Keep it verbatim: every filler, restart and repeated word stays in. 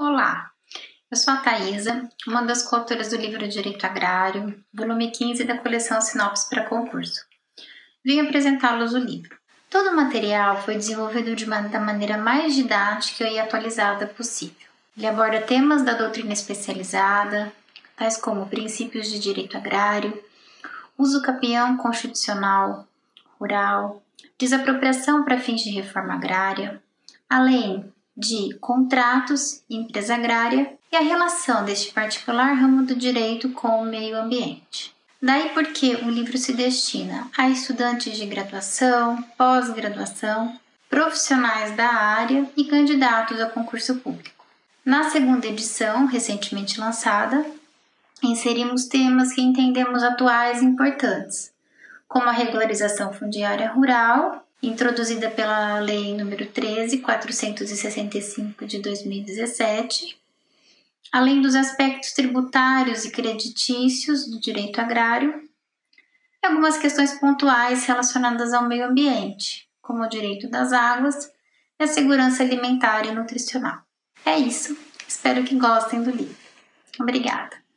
Olá, eu sou a Thaisa, uma das coautoras do livro Direito Agrário, volume quinze da coleção Sinopses para Concurso. Venho apresentá-los o livro. Todo o material foi desenvolvido de uma, da maneira mais didática e atualizada possível. Ele aborda temas da doutrina especializada, tais como princípios de direito agrário, usucapião constitucional, rural, desapropriação para fins de reforma agrária, além de contratos, empresa agrária e a relação deste particular ramo do direito com o meio ambiente. Daí porque o livro se destina a estudantes de graduação, pós-graduação, profissionais da área e candidatos a concurso público. Na segunda edição, recentemente lançada, inserimos temas que entendemos atuais e importantes, como a regularização fundiária rural, introduzida pela Lei número treze mil quatrocentos e sessenta e cinco de dois mil e dezessete, além dos aspectos tributários e creditícios do direito agrário, e algumas questões pontuais relacionadas ao meio ambiente, como o direito das águas e a segurança alimentar e nutricional. É isso, espero que gostem do livro. Obrigada!